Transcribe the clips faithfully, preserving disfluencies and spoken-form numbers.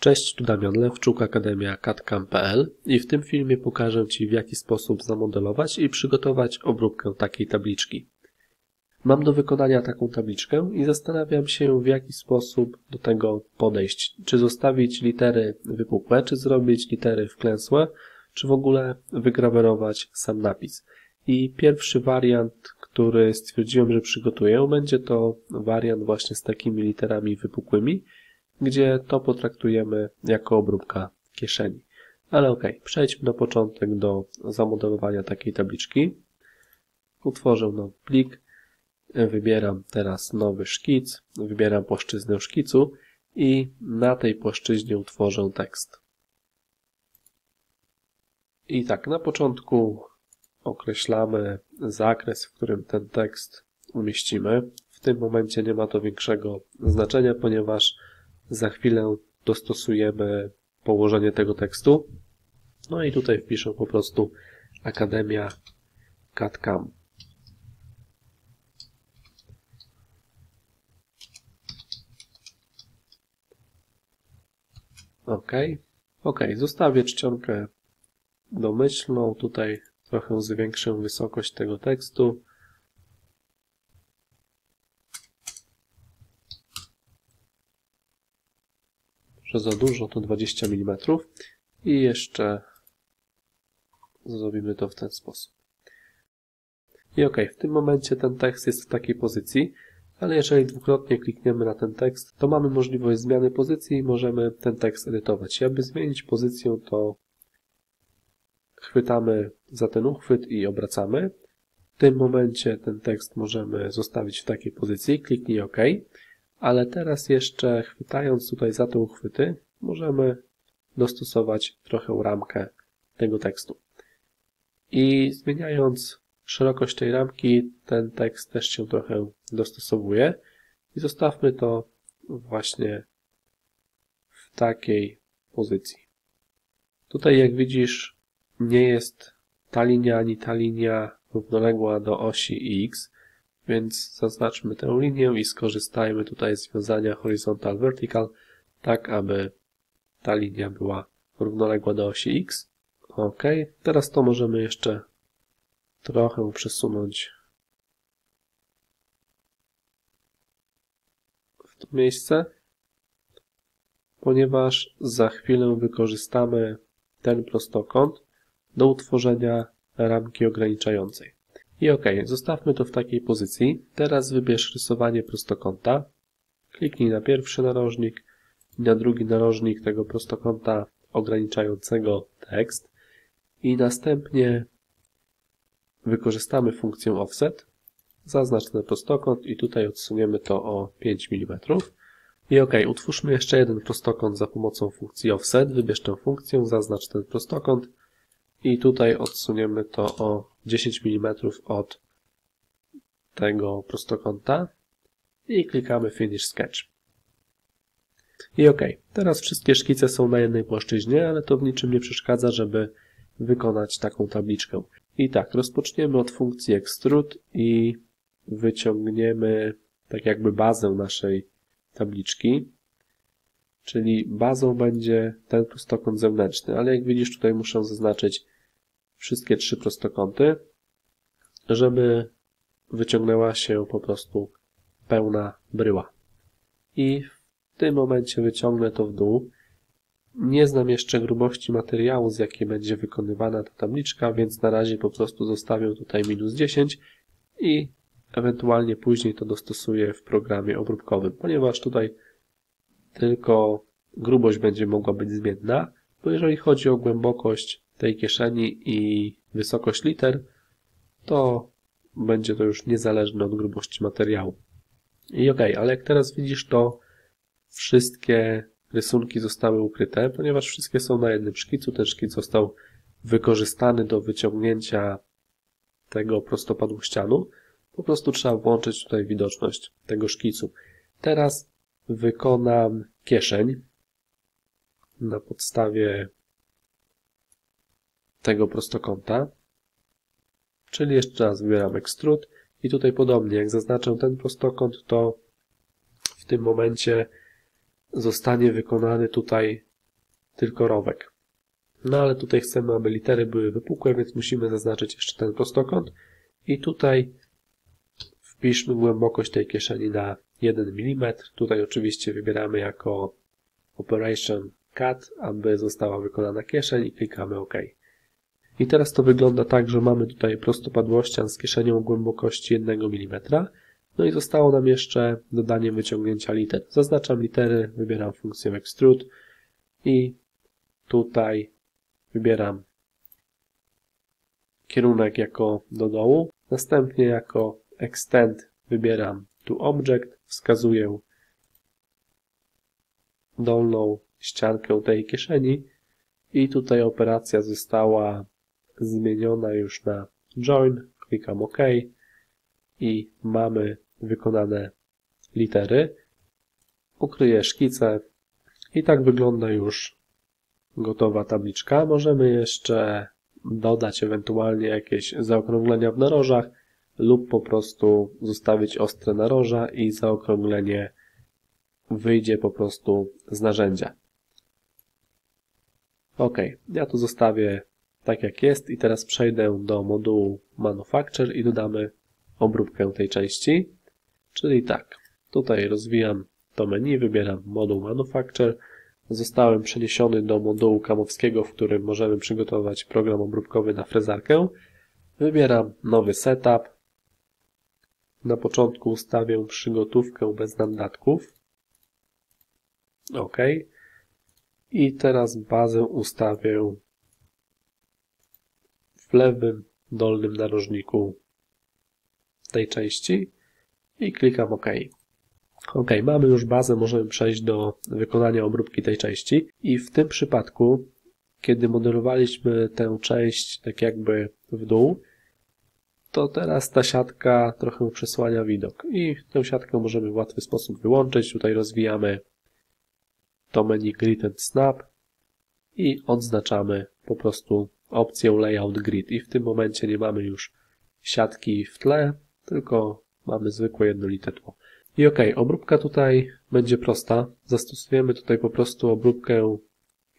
Cześć, tu Damian Lewczuk, Akademia CadCam.pl i w tym filmie pokażę Ci, w jaki sposób zamodelować i przygotować obróbkę takiej tabliczki. Mam do wykonania taką tabliczkę i zastanawiam się, w jaki sposób do tego podejść. Czy zostawić litery wypukłe, czy zrobić litery wklęsłe, czy w ogóle wygrawerować sam napis. I pierwszy wariant, który stwierdziłem, że przygotuję, będzie to wariant właśnie z takimi literami wypukłymi, gdzie to potraktujemy jako obróbka kieszeni. Ale ok, przejdźmy na początek do zamodelowania takiej tabliczki. Utworzę nowy plik, wybieram teraz nowy szkic, wybieram płaszczyznę szkicu i na tej płaszczyźnie utworzę tekst. I tak, na początku określamy zakres, w którym ten tekst umieścimy. W tym momencie nie ma to większego znaczenia, ponieważ za chwilę dostosujemy położenie tego tekstu. No i tutaj wpiszę po prostu Akademia CadCam. OK. OK. Zostawię czcionkę domyślną. Tutaj trochę zwiększę wysokość tego tekstu. Że za dużo, to dwadzieścia milimetrów i jeszcze zrobimy to w ten sposób. I ok, w tym momencie ten tekst jest w takiej pozycji, ale jeżeli dwukrotnie klikniemy na ten tekst, to mamy możliwość zmiany pozycji i możemy ten tekst edytować. I aby zmienić pozycję, to chwytamy za ten uchwyt i obracamy. W tym momencie ten tekst możemy zostawić w takiej pozycji, kliknij OK. Ale teraz jeszcze chwytając tutaj za te uchwyty, możemy dostosować trochę ramkę tego tekstu. I zmieniając szerokość tej ramki, ten tekst też się trochę dostosowuje. I zostawmy to właśnie w takiej pozycji. Tutaj jak widzisz, nie jest ta linia ani ta linia równoległa do osi X. Więc zaznaczmy tę linię i skorzystajmy tutaj z związania horizontal-vertical, tak aby ta linia była równoległa do osi X. OK, teraz to możemy jeszcze trochę przesunąć w to miejsce, ponieważ za chwilę wykorzystamy ten prostokąt do utworzenia ramki ograniczającej. I OK, zostawmy to w takiej pozycji. Teraz wybierz rysowanie prostokąta. Kliknij na pierwszy narożnik i na drugi narożnik tego prostokąta ograniczającego tekst. I następnie wykorzystamy funkcję offset. Zaznacz ten prostokąt i tutaj odsuniemy to o pięć milimetrów. I OK, utwórzmy jeszcze jeden prostokąt za pomocą funkcji offset. Wybierz tę funkcję, zaznacz ten prostokąt. I tutaj odsuniemy to o dziesięć milimetrów od tego prostokąta i klikamy Finish Sketch. I OK, teraz wszystkie szkice są na jednej płaszczyźnie, ale to w niczym nie przeszkadza, żeby wykonać taką tabliczkę. I tak, rozpoczniemy od funkcji Extrude i wyciągniemy tak jakby bazę naszej tabliczki. Czyli bazą będzie ten prostokąt zewnętrzny, ale jak widzisz, tutaj muszę zaznaczyć wszystkie trzy prostokąty, żeby wyciągnęła się po prostu pełna bryła. I w tym momencie wyciągnę to w dół. Nie znam jeszcze grubości materiału, z jakiej będzie wykonywana ta tabliczka, więc na razie po prostu zostawię tutaj minus dziesięć i ewentualnie później to dostosuję w programie obróbkowym, ponieważ tutaj tylko grubość będzie mogła być zmienna, bo jeżeli chodzi o głębokość tej kieszeni i wysokość liter, to będzie to już niezależne od grubości materiału. I OK, ale jak teraz widzisz, to wszystkie rysunki zostały ukryte, ponieważ wszystkie są na jednym szkicu. Ten szkic został wykorzystany do wyciągnięcia tego prostopadłościanu. Po prostu trzeba włączyć tutaj widoczność tego szkicu. Teraz wykonam kieszeń na podstawie tego prostokąta, czyli jeszcze raz wybieram Extrude i tutaj podobnie, jak zaznaczę ten prostokąt, to w tym momencie zostanie wykonany tutaj tylko rowek. No ale tutaj chcemy, aby litery były wypukłe, więc musimy zaznaczyć jeszcze ten prostokąt i tutaj wpiszmy głębokość tej kieszeni na jeden milimetr. Tutaj oczywiście wybieramy jako Operation Cut, aby została wykonana kieszeń i klikamy OK. I teraz to wygląda tak, że mamy tutaj prostopadłościan z kieszenią głębokości jeden milimetr. No i zostało nam jeszcze dodanie wyciągnięcia liter. Zaznaczam litery, wybieram funkcję Extrude i tutaj wybieram kierunek jako do dołu. Następnie jako Extend wybieram To Object, wskazuję dolną ściankę tej kieszeni i tutaj operacja została zmieniona już na Join. Klikam OK i mamy wykonane litery. Ukryję szkicę i tak wygląda już gotowa tabliczka. Możemy jeszcze dodać ewentualnie jakieś zaokrąglenia w narożach lub po prostu zostawić ostre naroża i zaokrąglenie wyjdzie po prostu z narzędzia. OK, ja to zostawię tak jak jest i teraz przejdę do modułu Manufacture i dodamy obróbkę tej części. Czyli tak, tutaj rozwijam to menu, wybieram moduł Manufacture. Zostałem przeniesiony do modułu kamowskiego, w którym możemy przygotować program obróbkowy na frezarkę. Wybieram nowy setup. Na początku ustawię przygotówkę bez naddatków. OK. I teraz bazę ustawię w lewym dolnym narożniku tej części i klikam OK. OK, mamy już bazę, możemy przejść do wykonania obróbki tej części i w tym przypadku, kiedy modelowaliśmy tę część tak jakby w dół, to teraz ta siatka trochę przesłania widok i tę siatkę możemy w łatwy sposób wyłączyć. Tutaj rozwijamy to menu Grid and Snap i odznaczamy po prostu opcję Layout Grid i w tym momencie nie mamy już siatki w tle, tylko mamy zwykłe jednolite tło. I OK, obróbka tutaj będzie prosta. Zastosujemy tutaj po prostu obróbkę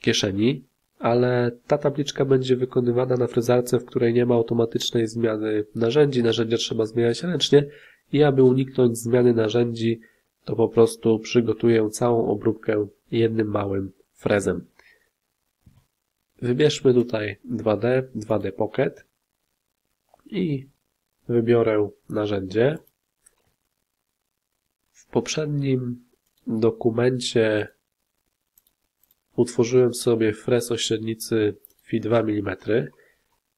kieszeni, ale ta tabliczka będzie wykonywana na frezarce, w której nie ma automatycznej zmiany narzędzi. Narzędzia trzeba zmieniać ręcznie i aby uniknąć zmiany narzędzi, to po prostu przygotuję całą obróbkę jednym małym frezem. Wybierzmy tutaj dwa D, dwa D Pocket i wybiorę narzędzie. W poprzednim dokumencie utworzyłem sobie frez o średnicy dwa milimetry.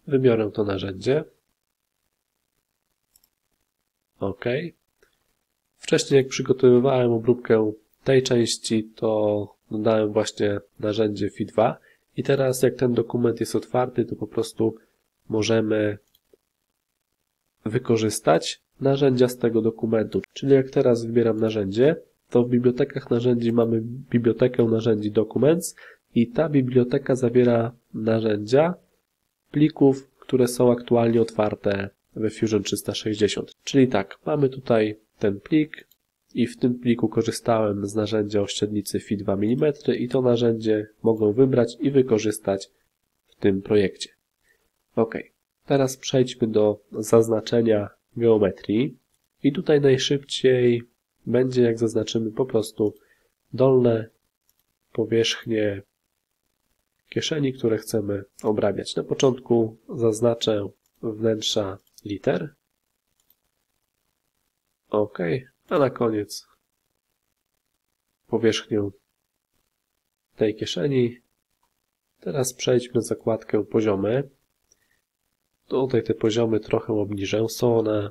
Wybiorę to narzędzie. OK. Wcześniej jak przygotowywałem obróbkę tej części, to dodałem właśnie narzędzie F I dwa i teraz jak ten dokument jest otwarty, to po prostu możemy wykorzystać narzędzia z tego dokumentu. Czyli jak teraz wybieram narzędzie, to w bibliotekach narzędzi mamy bibliotekę narzędzi Documents i ta biblioteka zawiera narzędzia plików, które są aktualnie otwarte we Fusion trzysta sześćdziesiąt. Czyli tak, mamy tutaj ten plik i w tym pliku korzystałem z narzędzia o średnicy dwa milimetry i to narzędzie mogę wybrać i wykorzystać w tym projekcie. OK, teraz przejdźmy do zaznaczenia geometrii i tutaj najszybciej będzie, jak zaznaczymy po prostu dolne powierzchnie kieszeni, które chcemy obrabiać. Na początku zaznaczę wnętrza liter. OK, a na koniec powierzchnię tej kieszeni. Teraz przejdźmy na zakładkę poziomy. Tutaj te poziomy trochę obniżę, są one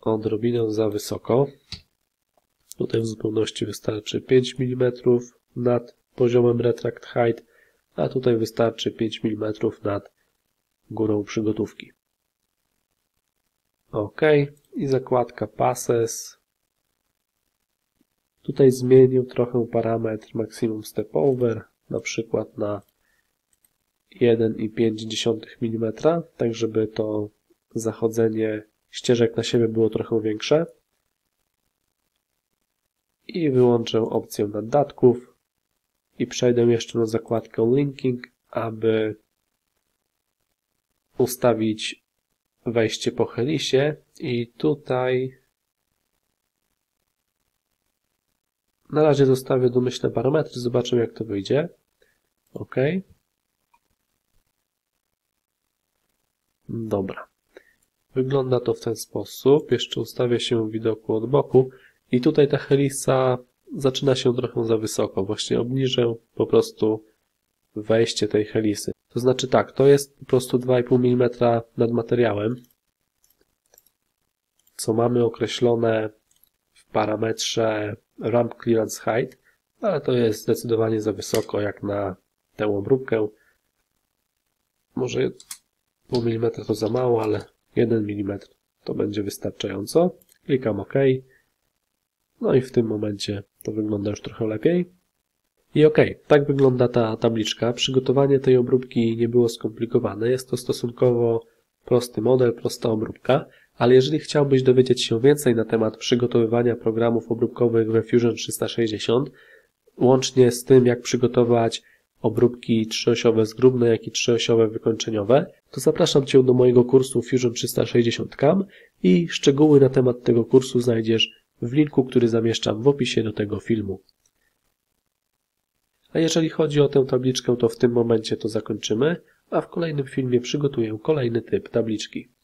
odrobinę za wysoko. Tutaj w zupełności wystarczy pięć milimetrów nad poziomem Retract Height, a tutaj wystarczy pięć milimetrów nad górą przygotówki. OK. I zakładka Passes. Tutaj zmienię trochę parametr Maximum Step Over, na przykład na jeden i pięć dziesiątych milimetra, tak żeby to zachodzenie ścieżek na siebie było trochę większe. I wyłączę opcję naddatków i przejdę jeszcze na zakładkę linking, aby ustawić wejście po helisie i tutaj na razie zostawię domyślne parametry, zobaczymy jak to wyjdzie. OK. Dobra. Wygląda to w ten sposób. Jeszcze ustawię się w widoku od boku i tutaj ta helisa zaczyna się trochę za wysoko. Właśnie obniżę po prostu wejście tej helisy. To znaczy tak, to jest po prostu dwa i pół milimetra nad materiałem, co mamy określone w parametrze ramp clearance height, ale to jest zdecydowanie za wysoko jak na tę obróbkę. Może pół milimetra to za mało, ale jeden milimetr to będzie wystarczająco. Klikam OK. No i w tym momencie to wygląda już trochę lepiej. I OK, tak wygląda ta tabliczka. Przygotowanie tej obróbki nie było skomplikowane. Jest to stosunkowo prosty model, prosta obróbka, ale jeżeli chciałbyś dowiedzieć się więcej na temat przygotowywania programów obróbkowych we Fusion trzysta sześćdziesiąt, łącznie z tym, jak przygotować obróbki trzyosiowe zgrubne, jak i trzyosiowe wykończeniowe, to zapraszam Cię do mojego kursu Fusion trzysta sześćdziesiąt C A M i szczegóły na temat tego kursu znajdziesz w linku, który zamieszczam w opisie do tego filmu. A jeżeli chodzi o tę tabliczkę, to w tym momencie to zakończymy, a w kolejnym filmie przygotuję kolejny typ tabliczki.